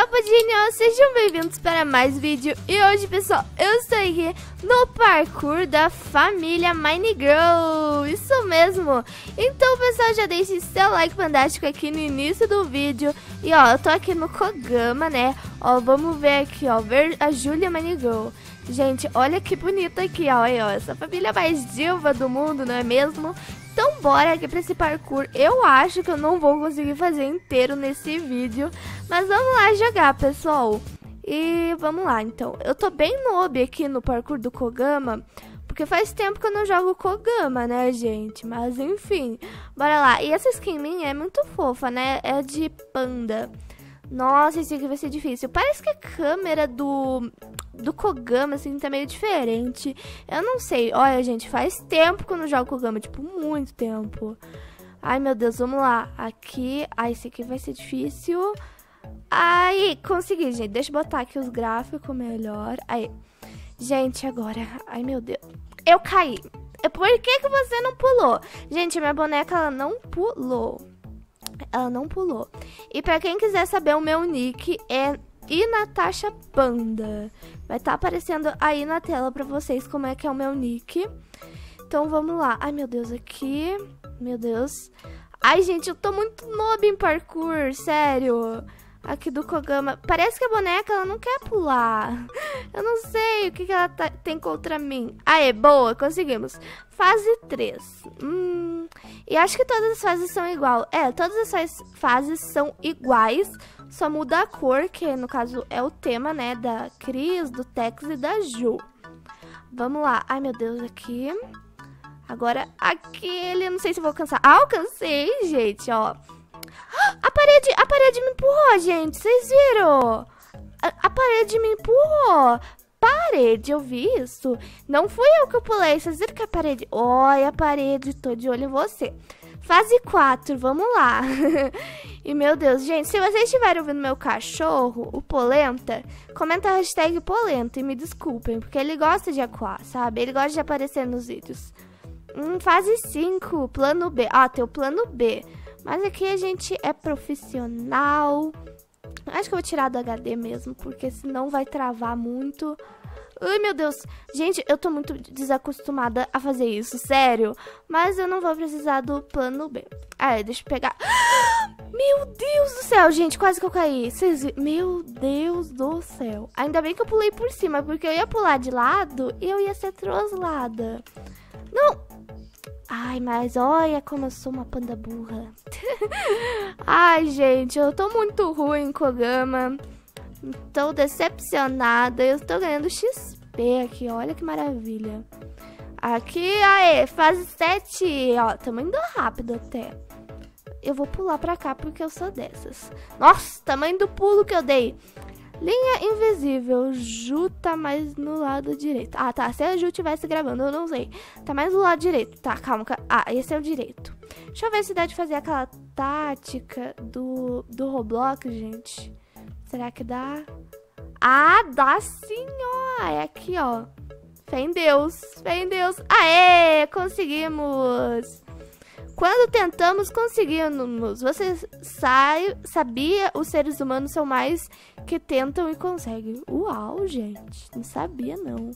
eu, Pandinho, sejam bem-vindos para mais vídeo. E hoje, pessoal, eu estou aqui no parkour da família Minegirl. Isso mesmo. Então, pessoal, já deixe seu like fantástico aqui no início do vídeo. E, ó, eu tô aqui no Kogama, né? Ó, vamos ver aqui, ó, ver a Julia Minegirl. Gente, olha que bonita aqui, ó, essa família mais diva do mundo, não é mesmo? Então bora aqui pra esse parkour. Eu acho que eu não vou conseguir fazer inteiro nesse vídeo, mas vamos lá jogar, pessoal. E vamos lá, então. Eu tô bem noob aqui no parkour do Kogama, porque faz tempo que eu não jogo Kogama, né, gente? Mas enfim, bora lá. E essa skin minha é muito fofa, né? É de panda. Nossa, isso aqui vai ser difícil. Parece que a câmera do Kogama, assim, tá meio diferente. Eu não sei. Olha, gente, faz tempo que eu não jogo Kogama. Tipo, muito tempo. Ai, meu Deus, vamos lá. Aqui. Ai, esse aqui vai ser difícil. Ai, consegui, gente. Deixa eu botar aqui os gráficos melhor. Aí. Gente, agora. Ai, meu Deus. Eu caí. Por que que você não pulou? Gente, minha boneca, ela não pulou. Ela não pulou. E pra quem quiser saber, o meu nick é Natasha Panda. Vai estar aparecendo aí na tela pra vocês como é que é o meu nick. Então vamos lá. Ai, meu Deus, aqui. Meu Deus. Ai, gente, eu tô muito noob em parkour, sério. Aqui do Kogama. Parece que a boneca, ela não quer pular. Eu não sei o que que ela tem contra mim. Aê, boa, conseguimos. Fase 3. E acho que todas as fases são igual. É, todas as fases são iguais. Só muda a cor, que no caso é o tema, né? Da Cris, do Tex e da Ju. Vamos lá. Ai, meu Deus, aqui. Agora, aquele... Não sei se vou alcançar. Ah, alcancei, gente, ó. A parede me empurrou, gente. Vocês viram? A parede me empurrou. Parede, eu vi isso. Não fui eu que pulei. Vocês viram que a parede... Olha a parede, tô de olho em você. Fase 4, vamos lá. E meu Deus, gente, se vocês estiverem ouvindo meu cachorro, o Polenta, comenta a hashtag Polenta e me desculpem, porque ele gosta de aquar, sabe? Ele gosta de aparecer nos vídeos. Fase 5, plano B. Ah, tem o plano B. Mas aqui a gente é profissional. Acho que eu vou tirar do HD mesmo, porque senão vai travar muito. Ai, meu Deus. Gente, eu tô muito desacostumada a fazer isso, sério. Mas eu não vou precisar do plano B. Ah, deixa eu pegar. Meu Deus do céu, gente, quase que eu caí. Vocês viram? Meu Deus do céu. Ainda bem que eu pulei por cima, porque eu ia pular de lado e eu ia ser troslada. Não... Ai, mas olha como eu sou uma panda burra. Ai, gente, eu tô muito ruim em Kogama. Tô decepcionada. Eu tô ganhando XP aqui, olha que maravilha. Aqui, aê, fase 7. Ó, tamo indo rápido até. Eu vou pular pra cá porque eu sou dessas. Nossa, tamanho do pulo que eu dei. Linha invisível, Ju tá mais no lado direito. Ah, tá, se a Ju tivesse gravando, eu não sei. tá mais do lado direito, tá, calma. Ah, esse é o direito. Deixa eu ver se dá de fazer aquela tática do Roblox, gente. Será que dá? Ah, dá sim, ó. É aqui, ó. Fé em Deus, fé em Deus. Aê, conseguimos. Quando tentamos, conseguimos. Você sabia os seres humanos são mais que tentam e conseguem. Uau, gente. Não sabia, não.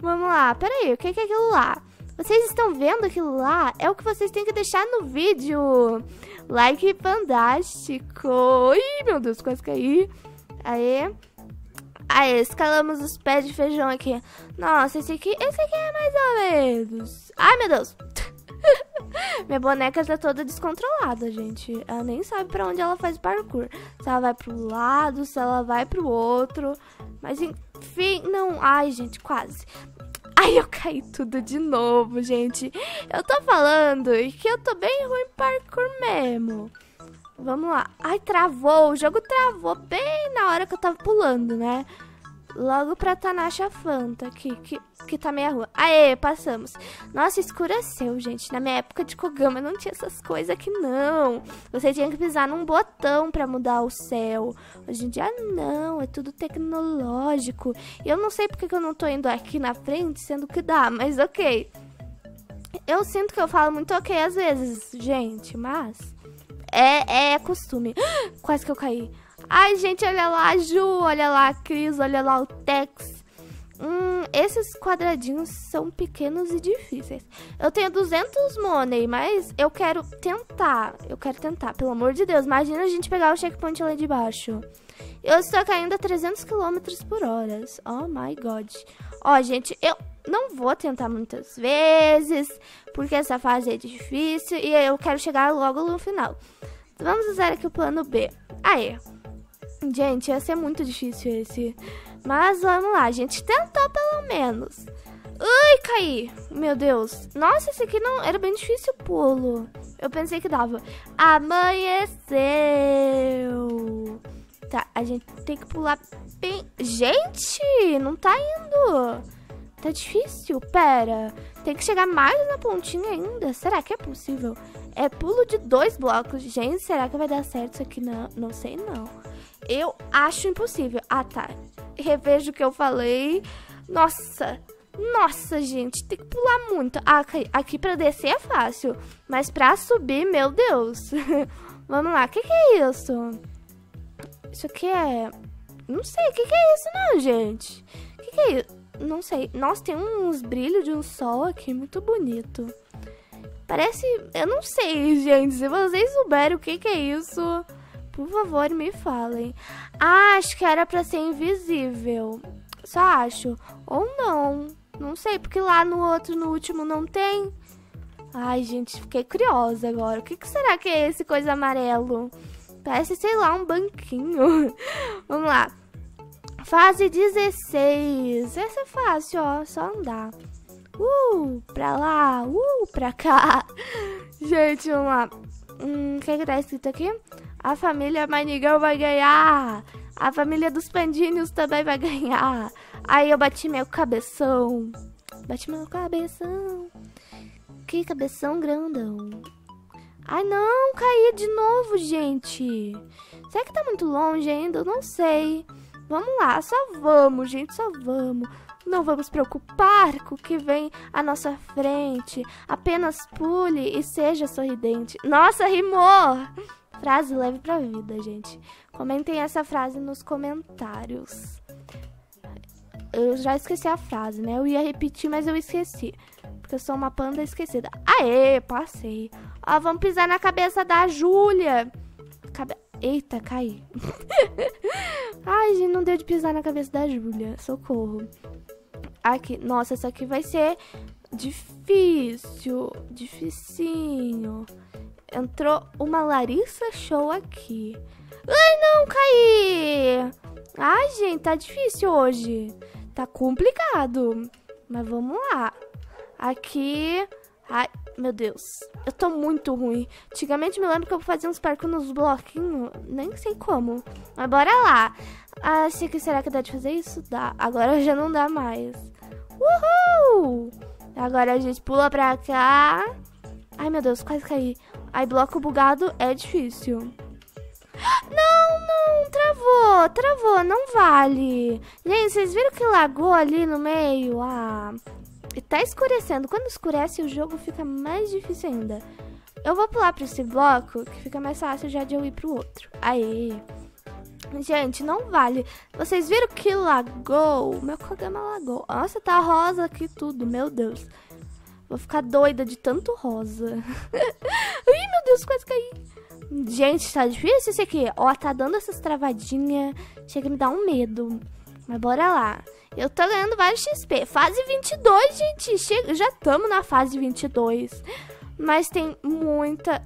Vamos lá. Pera aí. O que é aquilo lá? Vocês estão vendo aquilo lá? É o que vocês têm que deixar no vídeo. Like fantástico. Ih, meu Deus. Quase caí. Aê. Aê, escalamos os pés de feijão aqui. Nossa, esse aqui é mais ou menos. Ai, meu Deus. Minha boneca tá toda descontrolada, gente. Ela nem sabe pra onde ela faz parkour. Se ela vai pro lado, se ela vai pro outro. Mas enfim, não... Ai, gente, quase. Ai, eu caí tudo de novo, gente. Eu tô falando que eu tô bem ruim em parkour mesmo. Vamos lá. Ai, travou. O jogo travou bem na hora que eu tava pulando, né? Logo pra Natasha Panda aqui, que tá meia rua. Aê, passamos. Nossa, escureceu, gente. Na minha época de Kogama não tinha essas coisas aqui, não. Você tinha que pisar num botão pra mudar o céu. Hoje em dia, não. É tudo tecnológico. E eu não sei porque eu não tô indo aqui na frente, sendo que dá, mas ok. Eu sinto que eu falo muito ok às vezes, gente, mas... É costume. Quase que eu caí. Ai, gente, olha lá a Ju, olha lá a Cris, olha lá o Tex. Esses quadradinhos são pequenos e difíceis. Eu tenho 200 money, mas eu quero tentar. Pelo amor de Deus. Imagina a gente pegar o checkpoint lá de baixo. Eu estou caindo a 300 km/h. Oh, my God. Ó, gente, eu não vou tentar muitas vezes, porque essa fase é difícil e eu quero chegar logo no final. Vamos usar aqui o plano B. Aê. Gente, ia ser muito difícil esse... Mas vamos lá, a gente tentou pelo menos. Ai, caí. Meu Deus. Nossa, esse aqui não era bem difícil o pulo. Eu pensei que dava. Amanheceu. Tá, a gente tem que pular bem... Gente, não tá indo. Tá difícil. Pera. Tem que chegar mais na pontinha ainda. Será que é possível? É pulo de 2 blocos. Gente, será que vai dar certo isso aqui? Não, não sei não. Eu acho impossível. Ah, tá. Revejo o que eu falei. Nossa. Nossa, gente. Tem que pular muito. Ah, aqui pra descer é fácil. Mas pra subir, meu Deus. Vamos lá. O que é isso? Isso aqui é... Não sei. O que é isso não, gente? O que é isso? Não sei. Nossa, tem uns brilhos de um sol aqui. Muito bonito. Parece... Eu não sei, gente. Se vocês souberem o que é isso... Por favor, me falem. Ah, acho que era pra ser invisível. Só acho. Ou não. Não sei, porque lá no outro, no último, não tem. Ai, gente, fiquei curiosa agora. O que será que é esse coisa amarelo? Parece, sei lá, um banquinho. Vamos lá. Fase 16. Essa é fácil, ó. Só andar. Pra lá. Pra cá. Gente, vamos lá. O que é que tá escrito aqui? A família Minegirl vai ganhar. A família dos Pandinhos também vai ganhar. Aí eu bati meu cabeção. Bati meu cabeção. Que cabeção grandão. Ai, não. Caí de novo, gente. Será que tá muito longe ainda? Eu não sei. Vamos lá. Só vamos, gente. Só vamos. Não vamos preocupar com o que vem à nossa frente. Apenas pule e seja sorridente. Nossa, rimou! Frase leve pra vida, gente. Comentem essa frase nos comentários. Eu já esqueci a frase, né? Eu ia repetir, mas eu esqueci. Porque eu sou uma panda esquecida. Aê, passei. Ó, vamos pisar na cabeça da Julia. Eita, caí. Ai, gente, não deu de pisar na cabeça da Julia. Socorro. Aqui. Nossa, essa aqui vai ser difícil. Dificinho. Entrou uma Larissa Show aqui. Ai, não, caí! Ai, gente, tá difícil hoje. Tá complicado. Mas vamos lá. Aqui... Ai, meu Deus. Eu tô muito ruim. Antigamente, me lembro que eu fazia uns parkour nos bloquinhos. Nem sei como. Mas bora lá. Ah, será que dá de fazer isso? Dá. Agora já não dá mais. Uhul! Agora a gente pula pra cá. Ai, meu Deus, quase caí. Aí, bloco bugado é difícil. Não, travou, não vale. Gente, vocês viram que lagou ali no meio? Ah, e tá escurecendo. Quando escurece, o jogo fica mais difícil ainda. Eu vou pular pra esse bloco, que fica mais fácil já de eu ir pro outro. Aê. Gente, não vale. Vocês viram que lagou? Meu Kogama lagou. Nossa, tá rosa aqui tudo, meu Deus. Vou ficar doida de tanto rosa. Ai, meu Deus, quase caí. Gente, tá difícil esse aqui. Ó, tá dando essas travadinhas. Chega a me dar um medo. Mas bora lá. Eu tô ganhando vários XP. Fase 22, gente. Já estamos na fase 22. Mas tem muita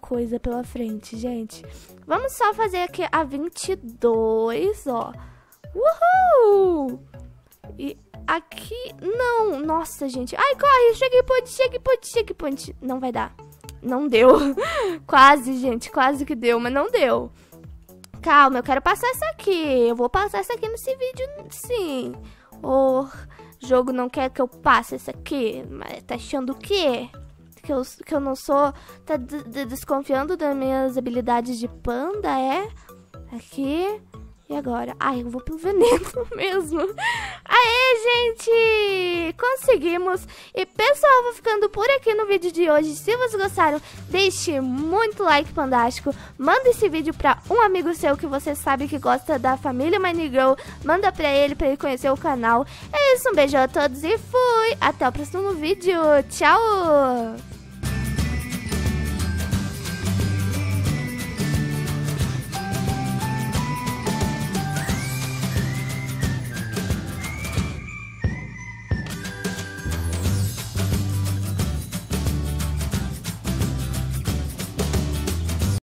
coisa pela frente, gente. Vamos só fazer aqui a 22, ó. Uhul! E... Aqui, não, nossa, gente. Ai, corre, checkpoint. Não vai dar, não deu. Quase, gente, quase que deu. Mas não deu. Calma, eu quero passar essa aqui. Eu vou passar essa aqui nesse vídeo, sim. O jogo não quer que eu passe essa aqui. Mas tá achando o quê? Que eu não sou. Tá desconfiando das minhas habilidades de panda, é? Aqui. E agora? Ai, eu vou pro veneno mesmo. Ai, Aê, gente! Conseguimos! E pessoal, eu vou ficando por aqui no vídeo de hoje. Se vocês gostaram, deixe muito like pandástico. Manda esse vídeo pra um amigo seu que você sabe que gosta da família Minegirl. Manda pra ele conhecer o canal. É isso, um beijo a todos e fui! Até o próximo vídeo. Tchau!